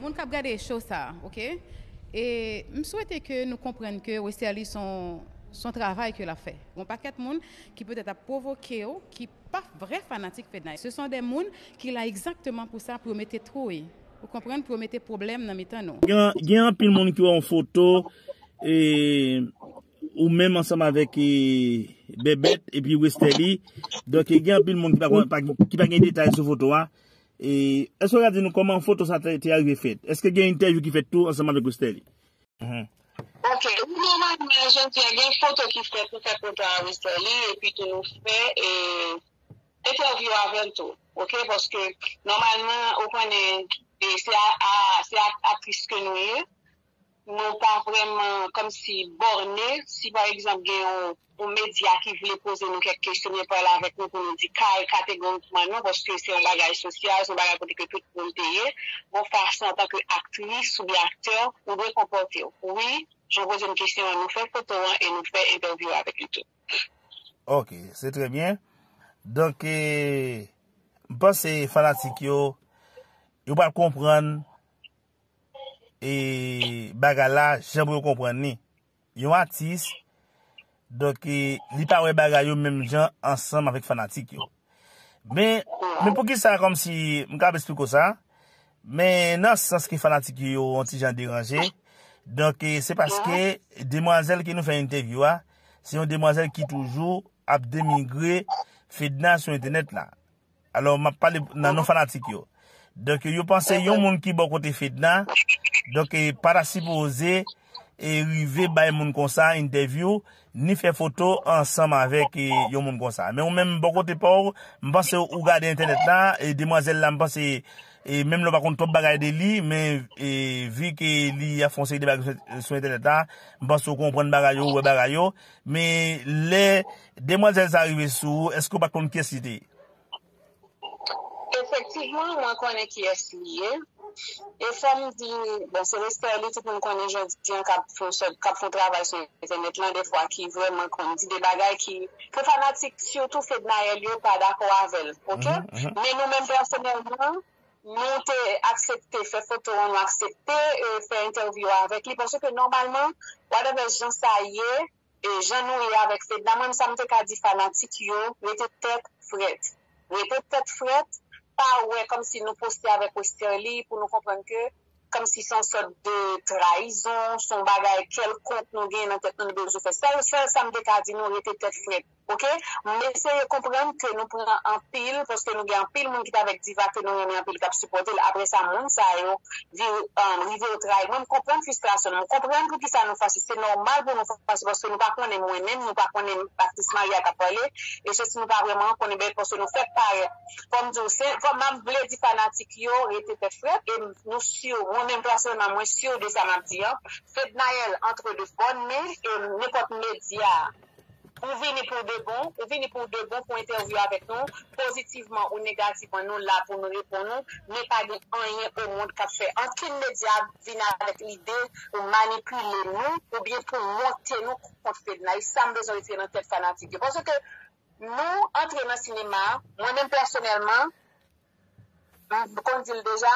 mon cap garder choses ça, ok. Et je souhaitais que nous comprenions que Westerlie son travail que l'a fait. Bon paquet de monde qui peut-être a provoqué ou qui pas vrai fanatique Fednaëlle. Ce sont des monde qui l'a exactement pour ça pour mettre trouille. Vous comprenez pour mettre problème dans mitan non. Il y a un pile monde qui a en photo et ou même ensemble avec Bébette et puis Westerlie. Donc il y a un pile monde qui pas gain détail sur photo là. Et est-ce que vous nous comment photo ça t'est arrivé fait? Est-ce que il y a une interview qui fait tout ensemble avec Westerlie? Ok, normalement, il y a une photo qui fait pour cette photo à Westerlie et puis tout nous fait et interview avec tout. Ok, parce que normalement, on connaît, c'est actrice que nous sommes, nous pas vraiment comme si borné, si par exemple, il y a un média qui voulait poser nous quelques questions, il parle avec nous pour nous dire catégoriquement non, parce que c'est un bagage social, c'est un bagage que tout le monde paye. Bon, façon en tant qu'actrice ou bien acteur, on doit comporter. Oui. Je pose une question, on nous fait photo et nous fait interview avec YouTube. Ok, c'est très bien. Donc, je pense que les fanatiques, ils ne pas comprendre. Et bagala, j'aimerais comprendre. Ils sont artistes. Donc, ils ne parlent pas de même gens ensemble avec les fanatiques. Mais pour qui ça, comme si, je ne peux pas expliquer ça. Mais dans le sens que les fanatiques ont des gens dérangés. Donc, c'est parce que demoiselle qui nous fait une interview, c'est une demoiselle qui toujours a démigré Fednaëlle sur Internet là. Alors, je parle dans nos fanatiques. Donc, je pense qu'il y a un monde qui est bon côté Fednaëlle. Donc, parasupposé et arriver par un monde comme ça, interview, ni faire photo ensemble avec un monde comme ça. Mais on même bon côté pauvre, je pense qu'on regarde Internet là, et demoiselle là, je pense que et même le par contre trop bagaille de lui mais vu que lui a foncé des bagages sur internet là on pense qu'on comprend bagaille ou bagaille mais les demoiselles arrivées sous est-ce qu'on va connaître qui est cité effectivement moi connais qui est lié et ça me dit bon c'est Westerlie tout qu'on connaît aujourd'hui cap font travail sur internet là des fois qui vraiment qu'on dit des bagailles qui que fanatique surtout fait Fednaëlle pas d'accord avec elle OK mais nous même personnellement nous accepté, faire photo, on a accepté, faire interview avec lui, parce que normalement, whatever gens ça y est, et gens nous y avec Fednaëlle, même ça me dit fanatique, nous était tête frette. Nous était tête frette, pas ouais, comme si nous postions avec Westerlie, pour nous comprendre que, comme si c'est une sorte de trahison, son bagage, quelconque nous gagne dans tête, nous besoin faire ça, ça me dit nous était tête frette. OK? Mais essayez de comprendre que nous prenons en pile, parce que nous avons en pile, monde qui est avec Diva, que nous avons en pile, qui a supporté. Après ça, nous vivons au travail. Nous comprenons la frustration. Nous comprenons pour qui ça nous fasse. C'est normal pour nous faire parce que nous ne connaissons pas nous-mêmes, nous ne connaissons pas l'artiste Maria qui a parlé. Et ceci, nous ne connaissons pas vraiment qu'on est belle parce que nous faisons pareil. Comme je voulais dire, fanatique, yo, était frère, et nous sommes, moi-même, personnellement, moi, sûr de ça, m'a dit, Fednaëlle entre deux bonnes, mais n'importe média. Vous venez pour de bon, pour interviewer avec nous, positivement ou négativement, nous là pour nous répondre, mais pas de rien au monde qu'a fait. Aucun média vient avec l'idée de manipuler nous, ou bien pour monter nous contre Fednaëlle. Ça me besoin d'être dans tête fanatique. Parce que nous, entrer dans le cinéma, moi-même personnellement, comme dit déjà,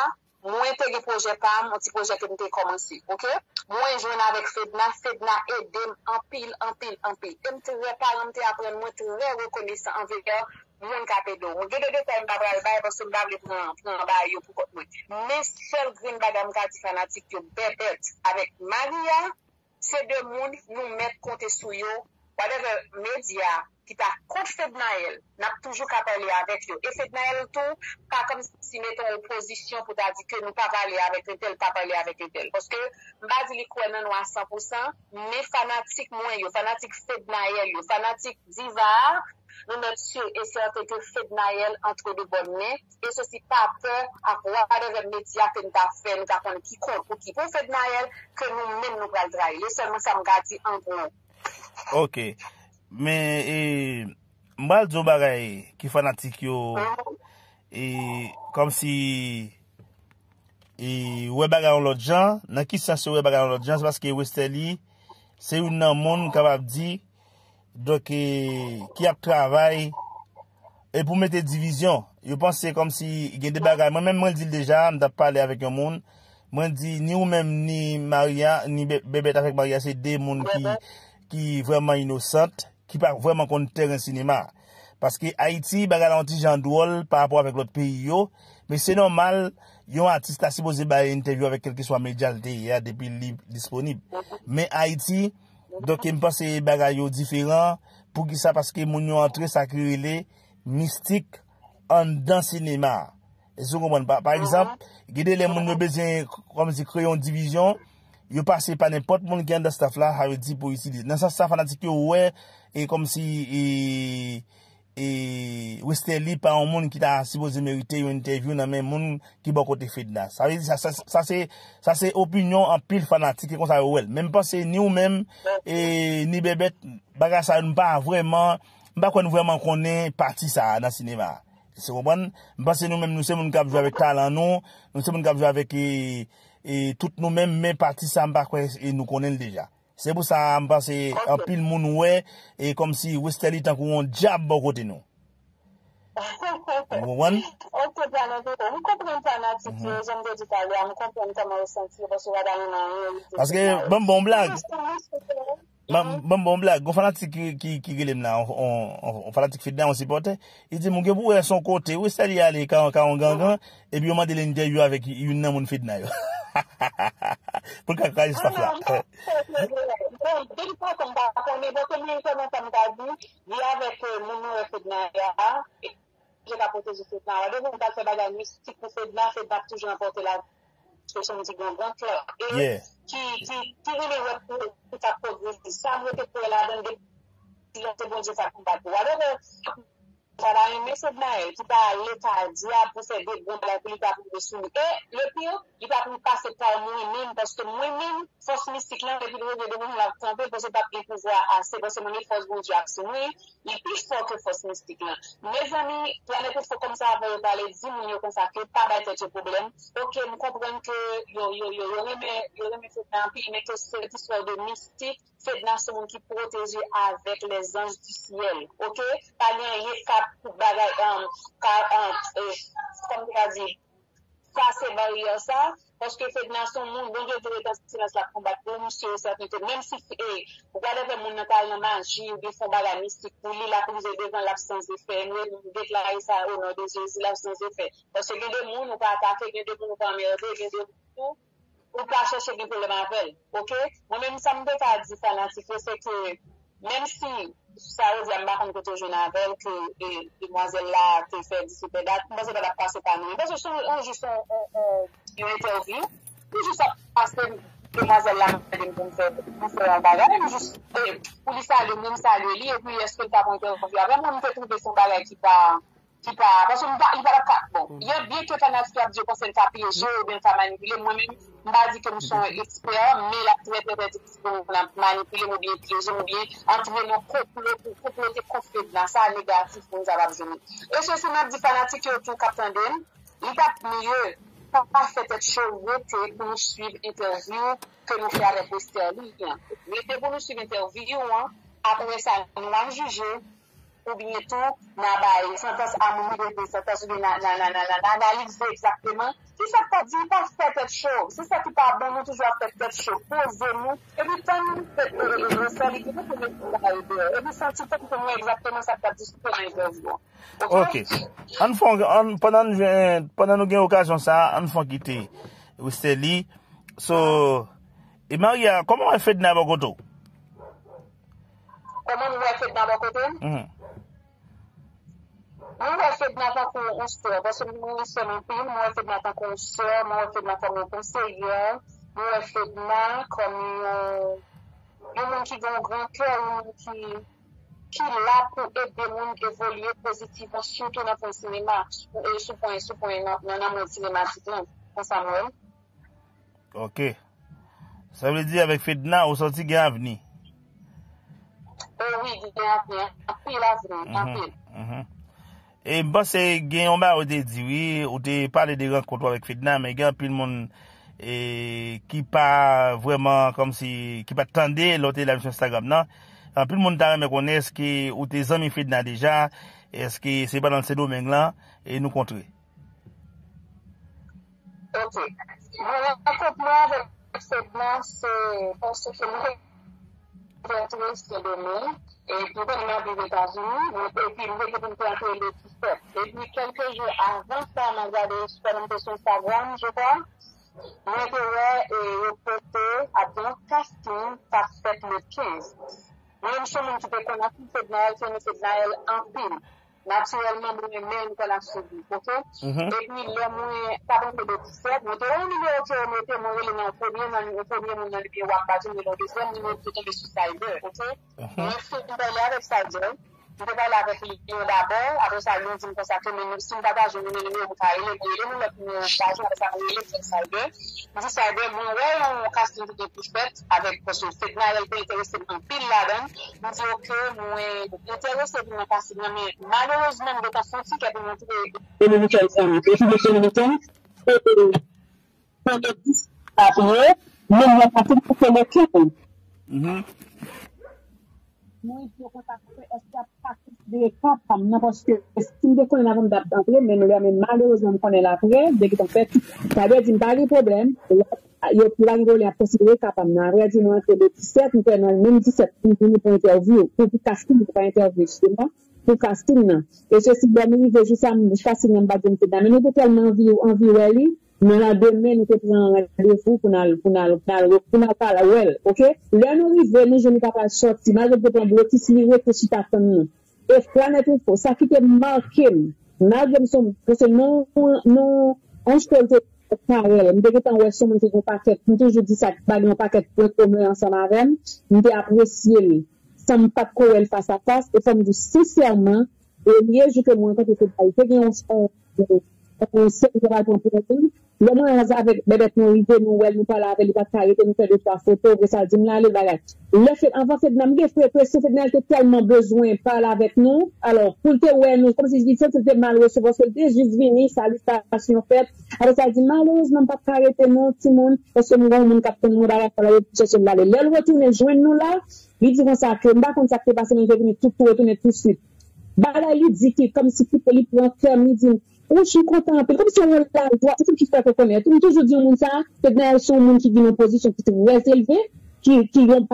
moi, je ne projet pas, mon petit projet que nous commencé, ok? Moi, je joue avec Fednaëlle aide en pile. Je me suis après, moi, très reconnaissant envers mon capédo. Je ne vais pas me parce que je pour moi. Mais seul green bagam kati fanatique, Bébette avec Maria, c'est deux monde nous mettre compter sur eux, whatever média. Qui t'a contre Fednaëlle, n'a toujours qu'à parler avec eux. Et Fednaëlle, tout, pas comme si mettons en position pour t'a dit que nous pas parler avec un tel, pas parler avec un tel. Parce que, m'a dit les quoi, non, à 100%, mais fanatique moins, yo, fanatique Fednaëlle, yo, fanatique Diva, nous sommes sûrs et certains que Fednaëlle entre de bonnes mains, et ceci pas peur à voir les médias que nous avons fait, nous avons qui compte ou qui pour Fednaëlle, que nous-mêmes nous allons travailler. Seulement ça m'a dit en gros. Ok. Mais mal de bagaille qui fanatique yo et comme si et ouais bagaille l'autre gens dans qui ça se ouais bagaille l'autre gens parce que Westerlie c'est une monde capable dit donc qui a travail et pour mettre division je pense c'est comme si il y a des bagailles moi même moi dis déjà on t'a parlé avec un monde Moi dis ni ou même ni Maria ni Bébette avec Maria, c'est des monde qui vraiment innocente, qui pas vraiment contre terrain cinéma. Parce que Haïti ba ralenti Jean Douol par rapport avec l'autre pays yo, mais c'est normal, yon artiste a supposé ba interview avec quelqu'un soit média depuis disponible. Mais Haïti, donc il me pense bagay yo différent pour qui ça parce que moun yo entré ça créé mystique en dans cinéma. Par exemple, guider les moun yo besoin comme si créer une division, yo passer par n'importe monde qui est dans staff là, a dit pour utiliser. Dans ça ça fanatique ouais et comme si et Westerlie par un monde qui t'a supposé mériter une interview dans même monde qui bon côté Fednaëlle. Ça veut dire ça c'est opinion en pile fanatique comme ça ouais. Même penser ni ou même et ni Bébête bagage ça pas vraiment pas qu'on vraiment connaît parti ça dans cinéma. C'est bon, parce que nous-mêmes, nous sommes nous qui avons joué avec talent, nous sommes nous qui avons joué avec et toutes nous-mêmes, mais partie ça et nous connaissons déjà. C'est pour ça, je pense qu'en pile moun ouais et comme si Westerlie tant qu'on jab à côté nous. Parce que bon blague. Bon blague, on fanatique qui relève là, on fanatique Fednaëlle, on supporte. Il dit, mon gars, où est son côté? Où est-ce qu'il y a les quand on gagne? Et puis on m'a dit l'interview avec une namme Fednaëlle. Pour qu'on gagne ça là. Yeah. Passer barrière ça, parce que Fednaëlle son monde, bon Dieu veut dans silence la combattre, monsieur, certainement, même si, regardez le monde dans la magie, ou bien font la mystique, pour lui, la prise devant l'absence d'effet, nous déclarer ça au nom de Jésus, l'absence d'effet. Parce que les gens, nous pas attaquer, les gens, nous pas emmerder, les gens, nous pas chercher des problèmes avec elle. Ok? Moi-même, ça me dépasse à dire, fanatique, c'est que, même si, ça veut dire que je suis jeune avec que demoiselle là qui fait dissiper date, moi je ne vais pas passer par nous. Parce que je suis une interview, puis je suis passé demoiselle là pour faire un bagage, pour lui saluer, même saluer, et puis est-ce que tu as une interview avec moi, je vais trouver son bagage qui va. Parce que il va la carte. Bon, il y a bien que fanatique a dit qu'on s'est piégé ou bien ça manipulé. Moi-même, je m'a dit que nous sommes experts, mais la très difficile pour manipuler ou bien piéger ou bien entrer nos comploter confidence, ça négatif pour nous avoir besoin. Et ceci m'a dit fanatique autour Captain Dunn, il tape mieux pas fait cette chose pour nous suivre interview que nous faire avec Westerlie. Mais pour nous suivre interview, après ça, nous allons juger. Ou bien tout, sentence à mourir, sentence analyser exactement. Si ça t'a dit, pas faire cette chose. Si ça t'a pas bon, nous toujours faire cette chose. Posez-nous. Et puis, tant nous exactement ça t'a dit, ok. Pendant nous avons l'occasion, ça, nous avons quitté Westerlie. So, et Maria, comment on fait de Nabogoto? Comment nous avons fait de Nabogoto? Nous avons fait de notre construire, parce que nous sommes en pays, nous avons fait de notre construire, nous avons fait de notre conseiller, nous avons fait de notre comme un monde qui a un grand cœur, un monde qui est là pour aider le monde à évoluer positivement, surtout dans le cinéma, et sous-point, dans le cinématique, dans Samuel. Ok. Ça veut dire avec Fednaëlle, on sortit gain avenir. Oui, gain avenir, en pile. Et bon, c'est Guillaume-Bas, on dit oui, on te parle des rencontres avec Fednaëlle, mais il y a plus de monde qui pas vraiment comme si, qui pas tendé l'autre la mission Instagram, non? En plus de monde t'a reconnu, est-ce que, ou tes amis Fednaëlle déjà, est-ce que c'est pas dans ce domaine-là, et nous contrer? Ok. Voilà, parce que moi, c'est le monde, et puis on des États-Unis, et puis nous avons planté le système. Et puis quelques jours avant ça, on a regardé sur une question Instagram, je crois, l'intérêt est reporté à bien casting par fait le 15. Même chose, nous pouvons connaître Fednaëlle, c'est une Fednaëlle en pile. Naturellement, nous-mêmes, qu'on a suivi, ok? Et puis, là, moi, par exemple, le 17, nous avons un numéro qui est monté, moi, il est en premier, nous avons le bien Wambadou, nous avons le deuxième, nous avons plutôt le Sider, ok? Nous avons parlé avec Sider, nous avons parlé avec Lyon d'abord, après ça, nous avons consacré, mais si nous avons pas joué, nous avons parlé, nous avons parlé avec Sider, nous avons Sider, nous avons un casting de plus fait, avec, parce que Fednaëlle était intéressée en pile là-dedans, nous disons que nous intéressés pour nous passer, mais malheureusement, nous avons senti qu'elle nous montrer les militaires islamiques. Les militaires islamiques, pour le 10 avril, nous avons tenté pour faire le 15. Nous avons contacté, est-ce qu'il y a pas des cas comme n'importe quel style de connaître avant d'apprendre, mais nous l'avons malheureusement connaît l'après, dès qu'on fait, ça veut dire pas de problème. Il y a plein de gens qui sont capables de faire des interviews. Nous avons même 17 minutes pour interview, pour casting, pour interview, justement, pour casting. Et ceci, bien, nous avons juste à nous faire signer un bâton. Mais nous avons tellement envie, mais la demain, nous avons un rendez-vous pour nous parler. OK? Là, nous arrivons, nous sommes capables de sortir. Nous avons un bloc qui signe pour nous attendre. Et là, nous avons ça qui est marqué. Nous avons un seul Karel, nous avons reçu un paquet, nous avons dit ça, nous avons un paquet de communs ensemble avec nous, nous avons apprécié, ça ne pas de face à face, et comme je dis sincèrement, et bien, je te montre que tu on sait que tu as compris, le moins avec Bébette, nous parlons avec les batailles, nous faisons 2-3 photos, et ça dit, là, les bagages. Le fait, en fait, nous avons tellement besoin de parler avec nous, alors, pour te ouais, nous, comme si je disais, ça, c'était mal reçu, parce que dès juste venir, salutation faite, alors ça dit, malheureusement, pas arrêter, non, tout le monde, parce que nous avons mon capitaine, nous allons chercher là, les retourner, joindre nous là, lui dit qu'on s'accueille, on va contacter, parce que nous devons tout retourner tout de suite. Bah là, lui dit que, comme si tout le monde prend ferme, il dit, oh, je suis content. Comme si on l'a droit, c'est ce qui fait qu'on connaître. On toujours dit au ça, Fednaëlle, c'est un monde qui vit dans une position qui est très élevée, qui a une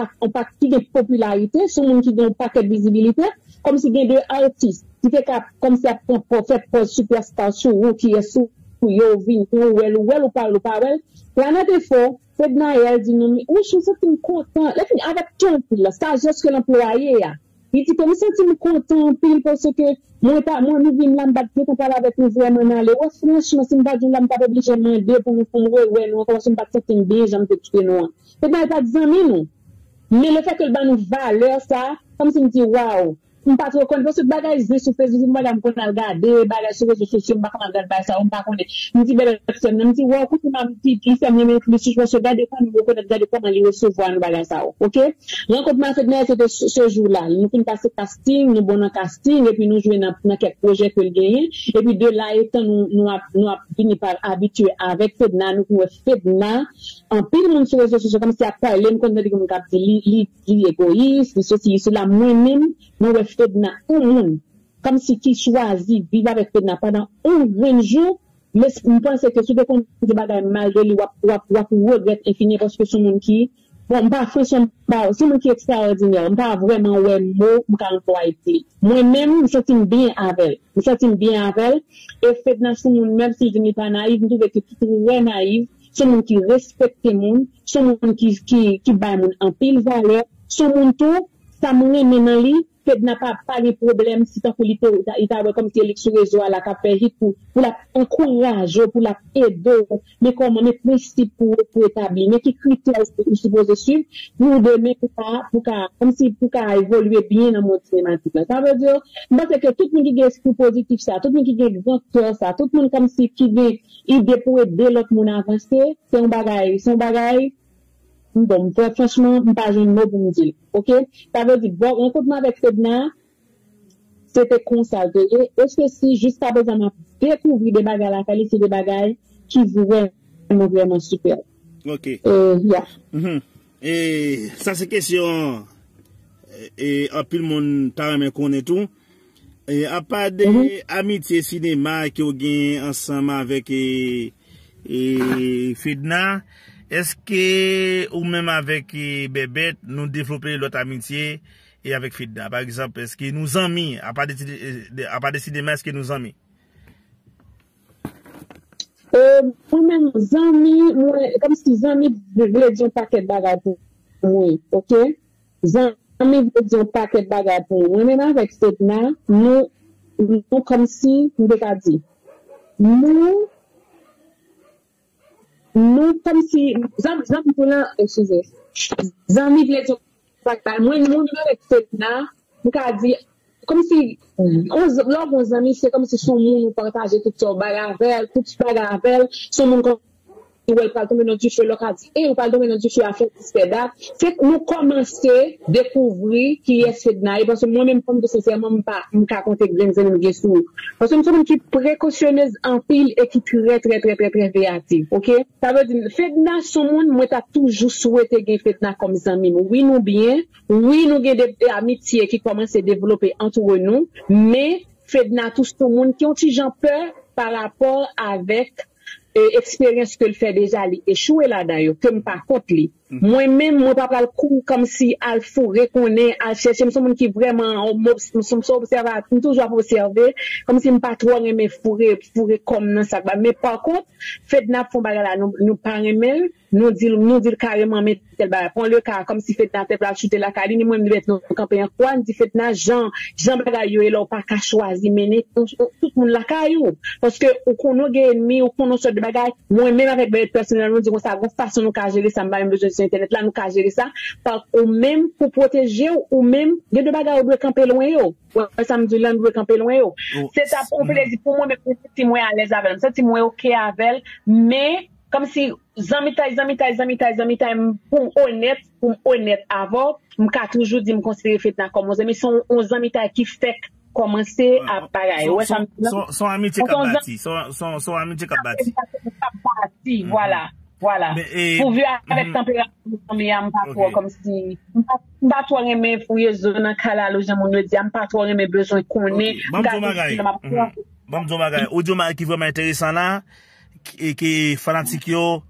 popularité, c'est un monde qui a un paquet de visibilité, comme si il y a des artistes, qui fait comme si on fait pour superstar sur ou qui est sous, ou vin, ou elle, ou pas elle. Planète est fort, Fednaëlle dit non, mais oh, je suis content. Là, avec ton pile, ça, c'est ce que l'employé a. Il dit que nous sommes contents pile parce que moi, nous vîmes là, nous on parle avec nous vraiment dans les hauts. Franchement, si nous ne sommes pas obligés de demander pour nous faire, ouais, nous commençons à sortir bien, j'aime que tu es noir. C'est pas 10 000, non. Mais le fait que le bas nous valeur, ça, comme si nous dit, waouh, on ne pas trop compte, parce que bagage, je suis Facebook, moi, je me regarde, bagage sur les réseaux sociaux, je me regarde, ça, on ne pas connaître. Nous dit, belle personne, nous dit, waouh, écoute, ma petite, il fait mieux, mais si je me regarde, je me regarde, comment il recevoir, nous, bagage, ça, ok? Rencontre, ma fête, c'était ce jour-là. Nous finissons passer casting, nous bon en casting, et puis nous jouons dans quelques projets que le gagnons. Et puis de là, étant, nous, fini par habituer avec Fedna, nous, nous, Fedna, en pile, nous, sur les réseaux sociaux, comme si à parler, nous, quand on a dit, il est égoïste, ceci, cela, moi-même, nous, Fedna, comme si qui choisit vivre avec Fedna pendant 11 jours, mais je pense que si on des bagages malgré lui, on regrette infini parce que son monde qui, bon, pas son monde qui est extraordinaire, on pas vraiment ouais mot, on pas employer. Moi-même, je me sens bien avec, et Fedna, son monde, même si je n'ai pas naïve, je trouve que tout est naïf, son monde qui respecte le monde, son monde qui bat le monde en pile valeur, son monde tout, ça me remet dans lui. N'a pas de problème si tant que l'État comme si l'élection réseau à la capacité pour la encourager, pour la aider, mais comment les principes pour établir, mais qui critères supposés suivre pour demain pour évoluer bien dans le monde cinématique. Ça veut dire que tout le monde qui a esprit positif ça, tout le monde qui a venteur ça, tout le monde comme si qui veut aider pour aider l'autre monde à avancer, c'est un bagage. Bon, franchement, pas un mot pour me dire. OK? Ça veut dire, bon, rencontre avec Fedna, c'était conservé. Est-ce que si, jusqu'à présent, on a découvert des bagages, la qualité des bagages qui vraiment super. OK. Yeah. Et ça, c'est question. Et à plus le monde, t'as même connaît tout. Et à part des amitiés cinéma qui ont gagné ensemble avec Fedna, Est-ce que, ou même avec Bébette, nous développer l'autre amitié et avec Fednaëlle? Par exemple, est-ce que nous amis, à pas décider, mais est-ce que nous amis? Moi-même, amis, moi, comme si amis voulaient dire un paquet de bagages pour moi, ok? Amis voulaient dire un paquet de bagages pour moi. Moi-même, avec Fednaëlle, nous, comme si, nous avons dit, nous, comme si, amis voulaient dire un paquet de bagages. Moi-même, avec Fednaëlle, nous avons dit, comme si, leurs amis, c'est comme si son monde partageait tout son bagavel, tout son bagavel, son monde où elle parle de notre feu local, et on parle de notre feu à faire Fednaëlle. C'est que nous commençons à découvrir qui est Fednaëlle, parce que moi-même, comme sincèrement, je ne peux pas compter que je suis parce que nous sommes qui précautionneuse en pile et qui très réactive. Ok? Ça veut dire, Fednaëlle, son monde, moi, t'as toujours souhaité gagner Fednaëlle comme amis. Oui, nous bien, oui, nous avons des amitiés qui commencent à se développer entre nous, mais Fednaëlle, tout ce monde qui ont des gens peur par rapport avec expérience que le fait déjà échoué là-dedans, que me pas contre lui. Moi-même, moi, pas parle comme si al fourré qu'on est, al chercher, nous sommes qui vraiment, nous sommes observateurs, nous toujours observer, comme si nous pas trop aimé fourré comme dans ça. Mais par contre, Fednaëlle font bagarre là, nous pas aimer, nous dit carrément, mais tel bagarre, prend le cas, comme si Fednaëlle te plat chuter la caline, moi, nous mettons nos campagnes quoi, nous dit Fednaëlle, Jean bagarre, et là, pas qu'à choisir, mener tout le monde la caillou. Parce que, ou qu'on a des ennemis, ou qu'on a sorte de bagarre, moi-même avec mes personnels, nous disons ça, on façon nous gérer, ça m'a besoin internet là nous ka gérer ça par ou même pour protéger ou même des de bagarre ou camper loin yo samedi là nous camper loin yo c'est un plaisir pour moi mais pour si moi à l'aise avec ça si moi OK avec mais comme si zamita pour honnête avant m'ka toujours dit me considérer Fednaëlle comme mes amis sont 11 amita qui fait commencer à pareil ouais ça son amitié qu'a bâti son amitié qu'a bâti voilà. Pourvu avec température, mais on pas trop comme si on pas trop aimer fouiller zone en calalo, j'ai mon dit on pas trop aimer besoin qu'on est. Bon Magaï, audio qui vraiment intéressant là et qui fanatique yo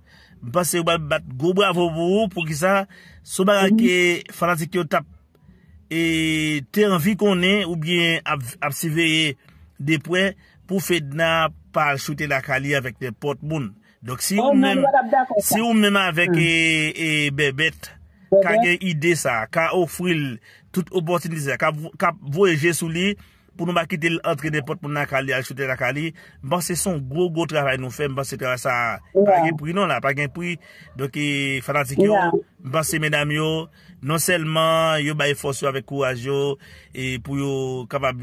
parce que bat gros bravo pour qui ça ce Magaï qui fanatique yo tape et t'es envie qu'on est ou bien à surveiller des points pour Fednaëlle pas shooter la cali avec des porte monde. Donc si ou même avec Bébette, qu'a une idée ça, qu'a offrir toute opportunité, qu'a voyager sous lui pour nous pas quitter l'entrée des portes pour nous caler acheter la cali, bon c'est son gros travail nous fait, bon c'est ça pas gain prix non là, pas gain prix. Donc fanatique yo, bon c'est mesdames yo, non seulement yo ba force avec courage yo et pour yo capable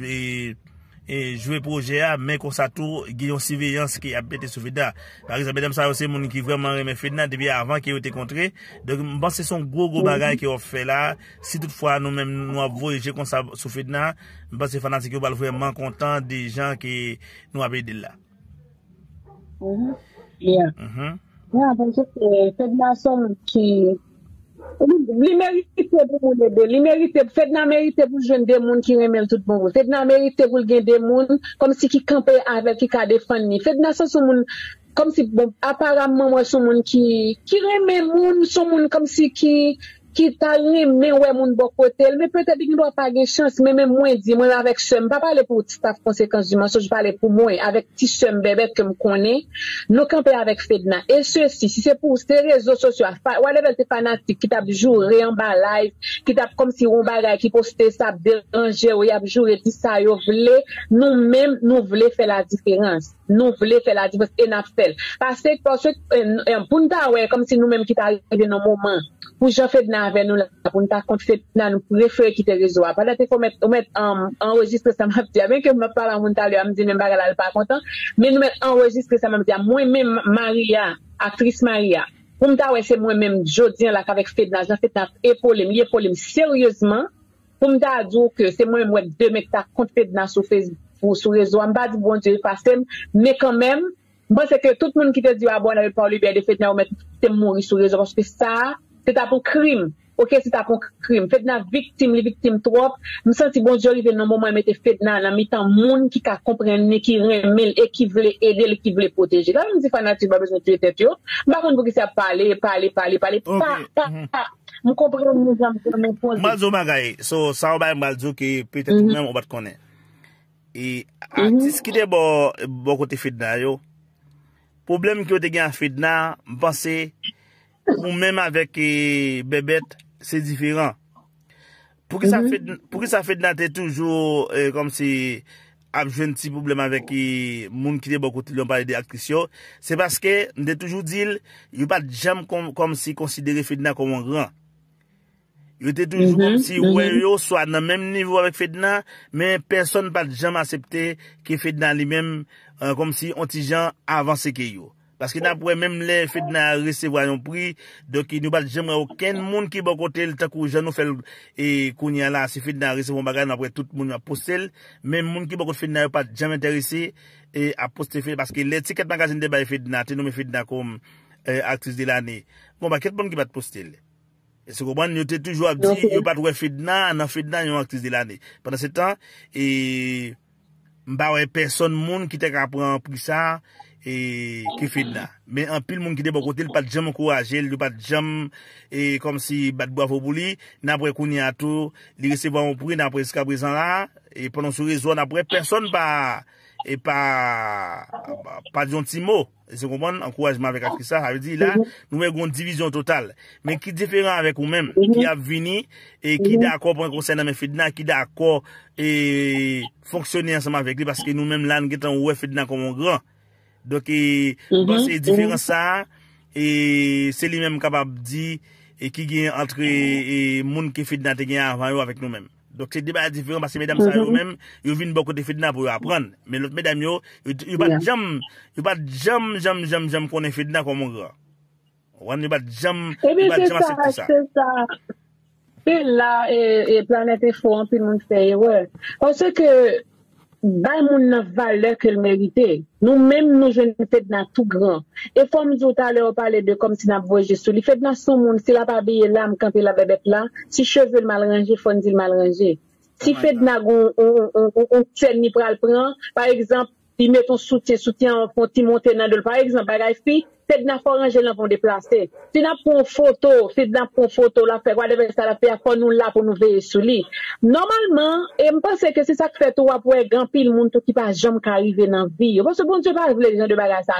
et jouer projet à mais qu'on s'attend une surveillance qui a pété sur Fednaëlle par exemple madame ça c'est mon qui vraiment aimait Fednaëlle depuis avant qui était contré donc bon c'est son gros bagage qui ont fait là si toutefois nous même nous voyager comme ça sur Fednaëlle bon c'est fanatique qui va vraiment content des gens qui nous avaient dit là yeah parce que Fednaëlle sont qui L'imérité, Fednaëlle mérite pour jouer des gens qui remèlent tout le monde. Fednaëlle mérite pour gagner des gens comme si qui campaient avec qui défendent. Fednaëlle sont comme si, bon, apparemment, moi, sont monde qui remèlent monde, sont monde comme si qui t'aime, mais ouais, mon bon côté, mais peut-être qu'il ne doit pas gagner chance, mais même moi, dis, moi, avec ce, je ne parle pas pour la conséquence du mensonge, je parle pour moi, avec petit chum bébé que je connais, nous camper avec Fednaëlle. Et ceci, si c'est pour ces réseaux sociaux, whatever, c'est fanatique, qui t'a joué en bas live, qui t'a comme si on bagaille, qui postait ça, déranger, ou y a joué, dit ça, yo, voulait, nous-mêmes, nous voulons faire la différence. Nous voulons faire la différence et nous faisons. Parce que, pour nous, comme si nous-mêmes qui t'arrivons dans le moment, pour j'en fais avec nous, pour nous, contre Fednaëlle, nous préférons quitter le réseau. Pendant qu'on met enregistrer ça, m'a dit, bien que je parle à mon talent, je me dis, même pas qu'elle n'est pas contente, mais nous met enregistrer ça, m'a dit, moi-même, Maria, actrice Maria, pour me dire, c'est moi-même, Jodien, là, avec Fednaëlle, j'en fais un épaule, sérieusement, pour me dire que c'est moi-même, ouais, deux mecs, t'as contre Fednaëlle sur Facebook, sur le réseau, m'a dit, bon Dieu, pas simple, mais quand même, moi, c'est que tout le monde qui te dit, ah bon, on avait parlé bien de Fednaëlle, on met, t'es mourir sur le réseau, parce que ça, c'est un crime. OK, c'est un crime. Fedna victime, les victimes trop. Je me sens bon Dieu arrivé dans le moment où je mettais Fedna dans le monde qui comprenne, qui remet et qui veut aider, qui veut protéger. Là, je me dis fanatique, pas besoin de tuer tête. Je ne sais pas pourquoi ça parler. Je comprends que Malzo Magaye, ça va être Malzo qui peut-être même on va te connaître. Et artiste qui est bon côté Fedna, yo. Problème qui est à Fedna, je pense, ou même avec Bébette, c'est différent. Pour que ça Fedna t'es toujours comme si j'ai un petit problème avec les gens qui ont beaucoup de actrices, c'est parce que, je toujours dit, il n'y a pas de jam comme si considérer Fedna comme un grand. Il était toujours comme si, ouais, soit dans le même niveau avec Fedna, mais personne n'a jamais accepté que Fedna lui-même, comme si on t'y gens avancé que yo. Parce que d'après même les Fedna recevoir un prix, donc il n'y a pas jamais aucun monde qui va côté le temps que je nous fais et qu'on y a là, si Fedna recevoir un bagage, après tout le monde a posté, même monde qui va côté Fedna n'est pas jamais intéressé et a posté parce que l'étiquette magazine de Fedna, tu nommes Fedna comme actrice de l'année. Bon, bah, quel monde qui va te poster? Et ce qu'on était toujours à dire, il n'y a pas de Fedna, non Fedna, il y a une actrice de l'année. Pendant ce temps, et, bah, ouais, personne, monde qui t'a appris un prix ça, et qui fait là mais en pile monde qui déborde côté pas de jam encourager le pas de jam et comme si bat bravo pour lui n'après qu'on y a tout il recevoir un prix n'après jusqu'à présent là et pendant ce réseau n'après personne pas et pas de gentil mot c'est comprendre encouragement avec ça ça veut dire là nous avons une division totale mais qui est différent avec nous même qui a venu et qui d'accord pour un conseil dans Fedna qui d'accord et fonctionner ensemble avec lui parce que nous même là nous étant ouais Fedna comme un grand. Donc, c'est différent ça, et c'est lui-même capable de dire, et qui gagne entre, et monde qui Fedna te gagne avant avec nous-mêmes. Donc, c'est débat différent, parce que mesdames, ça, eux-mêmes, ils viennent beaucoup de Fedna pour apprendre. Mais l'autre, mesdames, ils pas de jam, qu'on est Fedna comme on grand. On n'est pas de jam, c'est ça. C'est là, et planète est fort, puis le monde fait, ouais. Parce que, bah, mon valeur qu'elle méritait. Nous-mêmes, nous, jeunes Fedna tout grand. Et comme nous, tout à l'heure, on parlait de comme si nous avons voyagé sous les Fedna son monde, si la pas habillée là, quand il la bébête là, si cheveux mal rangés, fond il mal rangé. Si Fedna, on tient ni pral prend, par exemple, il met ton soutien, on continue monter dans le, par exemple, par exemple, Fedna faut ranger là pour déplacer. Si n'a prend photo, Fedna prend photo là faire whatever ça la faire pour nous là pour nous veiller sur lui. Normalement, et me pense que c'est ça que fait tout pour grand pile monde qui pas jamais arriver dans vie. Parce que bon Dieu pas voulait les gens de bagarre ça.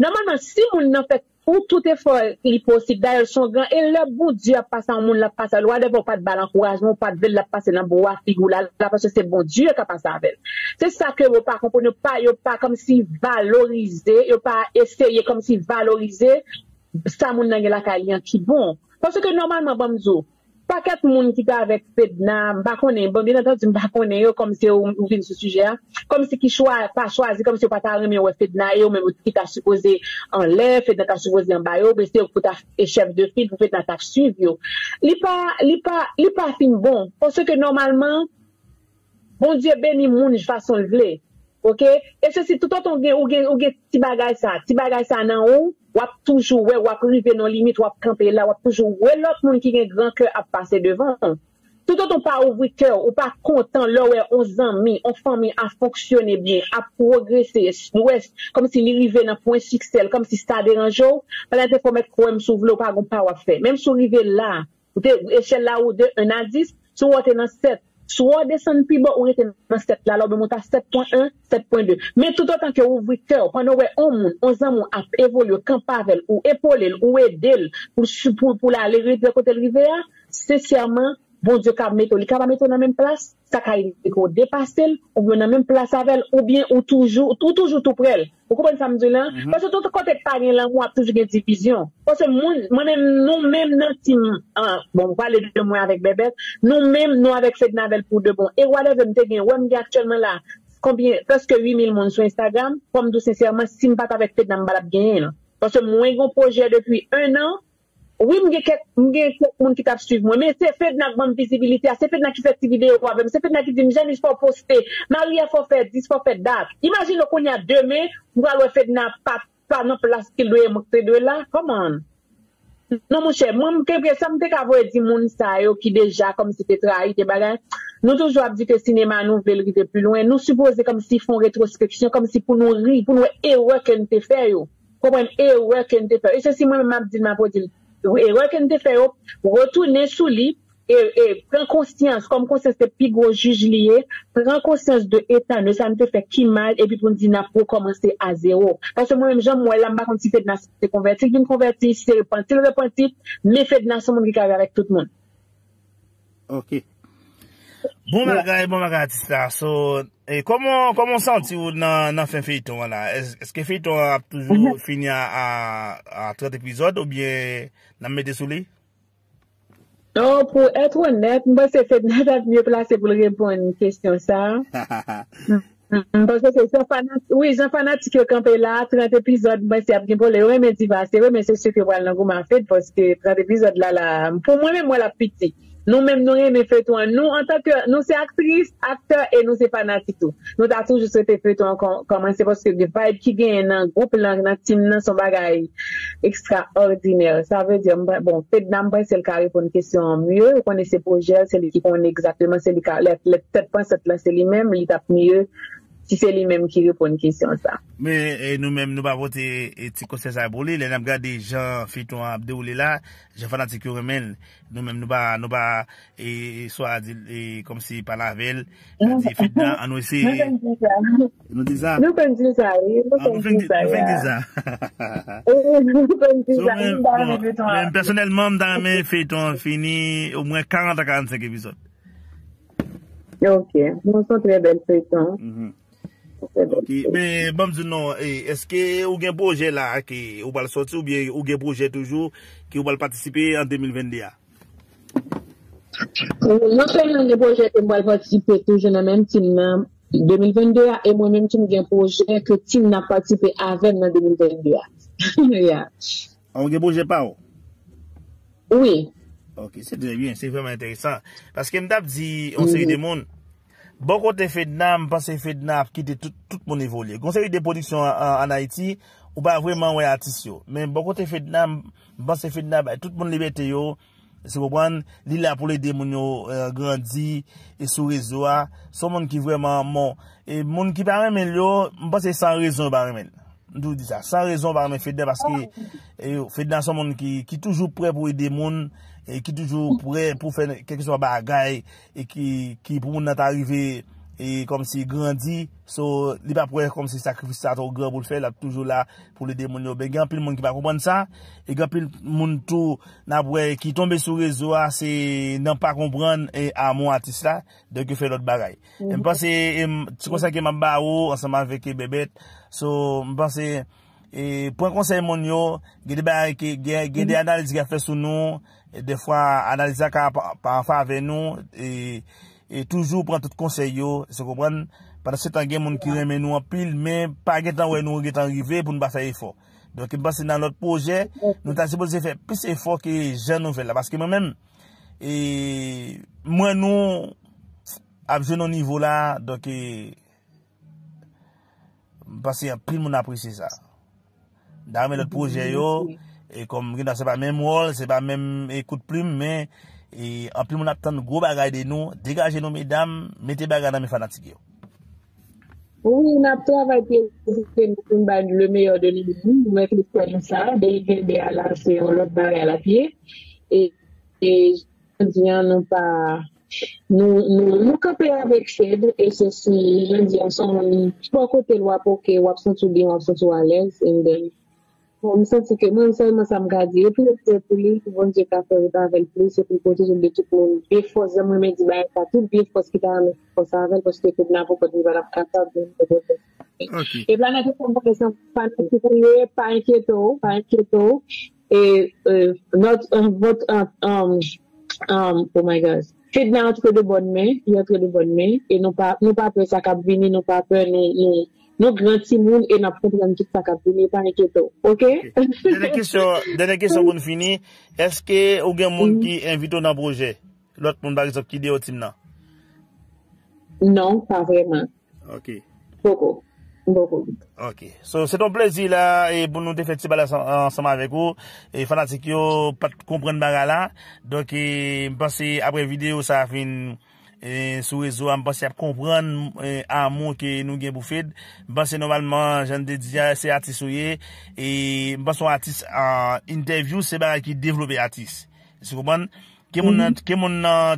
Normalement si on n'a fait pour tout effort il possible d'ailleurs son grand et le bon Dieu a passé en monde la passe la loi devant pas de bal encouragement pas de la passer dans bois figou là parce que c'est bon Dieu qui a passé avec. C'est ça que vous pas comprendre pas yo pas comme si valoriser yo pas essayer comme si valoriser ça moun nan la kalien qui bon parce que normalement bon zo pas quatre monde qui avec Fedna pas connait bon bien entendu pas connait yo comme si on vient ce sujet comme si qui choix pas choisi comme si pas ta remet ouais Fedna yo même qui t'a supposé en l'air Fedna t'a supposé en bas yo mais c'est pour ta chef de file pour Fedna t'a suivre yo li pas fin bon parce que normalement bon Dieu béni monde façon vle. OK et ceci tout autant ou gen ti bagage ça nan haut ou a toujours ouais ou a arriver dans limite ou a camper là ou a toujours ouais l'autre monde qui gen grand cœur a passer devant tout autant pas ouvrir cœur ou pas content là ouais on amis on famille a fonctionner bien a progresser ouest comme si il arrivait dans point succès comme si ça dérangeait pas te faut mettre quoi s'ouvre pas gon pas faire même si arrivé là échelle là ou de 1 à 10 si on est dans 7 soit descendre plus bas ou rester dans 7 là alors monter à 7.1 7.2 mais tout autant que ouvrir cœur pendant ouais on a évolué camper avec ou épauler ou aider pour aller de côté rivière sincèrement bon Dieu qu'a mettre il qu'a mettre dans même place ça qu'a dépasser ou bien dans même place avec ou bien ou toujours tout près vous comprenez ça me dit là parce que tout côté pas là on a toujours une division parce que nous même dans team bon on parle de moi avec Bébette nous même nous avec Fedna pour de bon et whatever me gain ouais me actuellement là combien presque 8000 monde sur Instagram comme tout sincèrement si me pas avec Fedna me pas gagner parce que moi j'ai un projet depuis 1 an. Oui, m'gè quelqu'un qui t'a suivi moi, mais c'est Fedna qui bonne visibilité, c'est Fedna qui fait ces vidéos avec, c'est Fedna qui dit jamais faut poster, Maria faut faire 10 faut faire date. Imagine qu'on y a demain, on va le Fedna pas dans place qu'il doit montrer de là, comment? Non, mon cher, moi, je me suis dit que les qui déjà, comme si c'était trahi, nous toujours dit que le cinéma nous voulait le plus loin. Nous supposons comme s'ils font rétrospection, comme si pour nous rire, pour nous erreur que nous faisons. Comprendre erreur que nous faisons. Et ceci, moi-même, je me dis, erreur que nous faisons, retourner sous lui et prendre conscience, comme conscience de plus gros juge lié, prendre conscience de l'état, de ça nous fait qui mal, et puis pour nous dire, nous faut commencer à zéro. Parce que moi-même, j'aime, moi, là, je fait de la c'est converti, je me converti, c'est repenti, le repenti, mais fait de la monde qui avec tout le monde. Ok. Bon, bagay, bon, bagay, ça. So, et comment senti-vous dans fin feuilleton, là? Est-ce que feuilleton a toujours fini à 30 épisodes, ou bien, n'a mettez sous lui? Non, pour être honnête, moi, c'est Fednaëlle mieux placé pour répondre à une question, ça. Parce que c'est un fanatique, oui, un fanatique qui campé là, 30 épisodes, moi, c'est après pour le remédivacer, oui, mais c'est ce que moi, l'angoum a fait, parce que 30 épisodes là, pour moi-même, moi, la petite. Nous-mêmes, nous aimons feuilleton. Nous, en tant que, nous, c'est actrice, acteur, et nous, c'est fanatique tout. Nous, t'as toujours souhaité feuilleton, commencer parce que les vibes qui gagnent dans le groupe, dans le team, dans son bagage extraordinaire. Ça veut dire, bon, Fednaëlle, c'est le carré pour une question mieux. Connaît ses projets, c'est lui qui connaît exactement, c'est lui qui, les têtes pensantes là, c'est lui-même, il tape mieux. Si c'est lui-même qui répond à une question, ça. Mais nous-mêmes, nous pas voter et petit conseil à brûler. Les gens des gens, faites-on à dérouler là, j'ai fanatique remède. Nous-mêmes, nous pas, et soit, comme si par la veille, faites-nous, on nous essaie. Nous disons ça. Nous faisons ça. Personnellement, dans mes faites-on fini au moins 40 à 45 épisodes. Ok. Nous sommes très belles faites-on. Okay. Mais bon, non, est-ce que vous avez un projet là qui vous va sortir ou bien vous avez un projet toujours qui vous va participer en 2022? Nous sommes un projet qui va participer toujours dans le même team 2022 et moi-même, je suis un projet que team n'a participé avec en 2022. On a un projet pas? Oui. Ok, c'est très bien, c'est vraiment intéressant. Parce que je dis, on sait des mondes. Bon côté Fednaëlle, parce que Fednaëlle qui était tout mon évolué. Conseil de production en Haïti, ou pas vraiment ouais artiste. Mais bon côté Fednaëlle, parce que Fednaëlle tout mon liberté yo, c'est pour prendre l'île pour les démons grandi et sous réseau, son monde qui vraiment mon et monde qui pas même yo, parce que sans raison pas même. Nous dis ça, sans raison pas même Fednaëlle parce que Fednaëlle son monde qui toujours prêt pour aider monde. Et qui toujours prêt pour faire quelque chose de bagaille et qui pour nous arriver et comme si grandit, so, il pas prêt comme si sacrifice ça trop grand pour le faire, là, toujours là, pour le démon. Ben, il y a plein de monde qui va comprendre ça, et il y a plein de monde tout, qui tombe sur le réseau, c'est, n'en pas comprendre, et à mon artiste là, donc, il fait l'autre bagaille. Et je pense, c'est comme ça que m'a ensemble avec Bébette, so, je pense, et, pour un conseil, mon yo, il y a des analyses qui a fait sur nous, et des fois, analyser parfois avec nous, et toujours prendre tout conseil, se comprendre. Parce que c'est un game qui remet nous en pile, mais pas de temps où nous sommes arrivés pour ne pas faire effort. Donc, je pense que dans notre projet, nous sommes supposés faire plus d'efforts que les jeunes nous font là. Parce que moi-même, et moi, nous, à ce niveau là, donc, parce qu'il y a plus de monde apprécie ça. Dans notre projet, et comme c'est pas même rôle, c'est pas même coup de plume, mais et en plus on attend gros bagages de nous, dégagez nous mesdames, mettez bagages dans mes fanatiques. Oui, on a travaillé le meilleur de nous, mais c'est ça, c'est l'autre barre à la pied et je dis non pas nous camper avec Fed et ceci, je dis ensemble, pas côté loi pour que on soit tout bien, on soit tout à l'aise et on me sent que moi seulement ça me garde et puis pour lui bon Dieu qu'a fait avec plus c'est pour côté de tout monde des fois je me dis bah ça tout bien parce qu'il a pour ça parce que tout n'a pas pour dire la carte de et planète comme que ça pas inquiétant et oh my God c'est bien entre de bonnes mains il entre de bonnes mains et non pas peur ça cap venir non pas peur ni nous grandissons monde et nous apprenons tout ça qu'a donné par inquiétant. OK? Dernière question pour nous finir. Est-ce que vous avez un monde qui invite dans le projet? L'autre monde, par exemple, qui dit au team là? Non, pas vraiment. OK. Beaucoup. Ok, so, c'est un plaisir là et pour nous faire ensemble avec vous et fanatiques pas comprendre bagarre là. Donc je pense après vidéo ça fin sur réseau je pense à comprendre amour que nous gain pour Fed. Je pense normalement j'en dit c'est artiste et je pense artiste en interview c'est bagarre qui développer artiste. Tu comprends? Que mon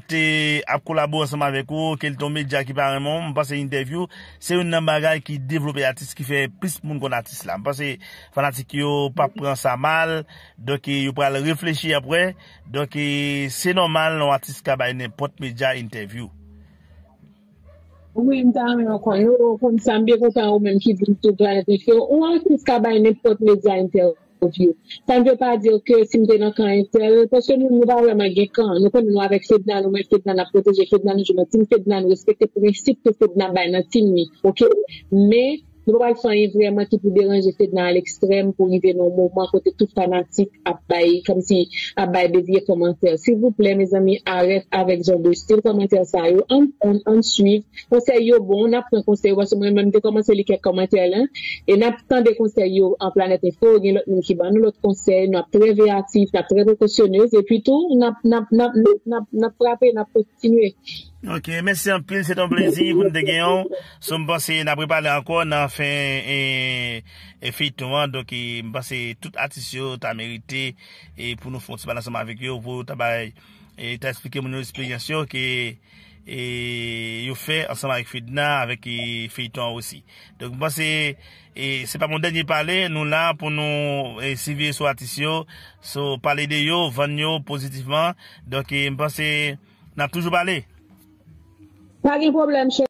te a collaboré ensemble avec vous, quel ton média qui parle mon, parce que interview, c'est une bagage qui développe artiste qui fait plus monde qu'on artiste là. Parce que fanatique yo pas prendre ça mal, donc yo pas réfléchir après, donc c'est normal non artiste qui a n'importe média interview. Oui, m'tame kon yo comme ça bien content ou même qui dit tout là on artiste qui a n'importe média interview. Ça ne veut pas dire que si nous sommes dans un tel, parce que nous ne pas vraiment quand nous sommes avec Fednaëlle, nous sommes Fednaëlle, nous protéger Fednaëlle, nous sommes Fednaëlle, nous respectons le principe que Fednaëlle est dans OK? Mais nous ne pouvons pas faire vraiment qui peut déranger Fednaëlle à l'extrême pour arriver dans un moment côté tout fanatique à bailler, comme si à bailler des commentaires. S'il vous plaît, mes amis, arrêtez avec genre de style commentaire ça. On suit. Conseil bon, on apprend conseil. Moi-même, j'ai commencé les quelques commentaires là. Et on apprend des conseils en planète info. Il y a l'autre qui banne l'autre conseil. On a très réactif, on a très précautionneuse. Et puis tout, on a frappé, on a continué. Ok, merci en pile, c'est un plaisir pour nous de gagner. Sommes passés, on a préparé encore, on a fait un feuilleton, donc on passé toute attention, t'as mérité et pour nous faire ensemble avec eux, pour t'as expliqué mon expérience que et fait ensemble avec Fedna, avec feuilleton aussi. Donc on passé et c'est pas mon dernier parler, nous là pour nous suivre sur attention, sur parler de yo, vendre positivement, donc on passé, on a toujours parlé. Pas de problème, chef.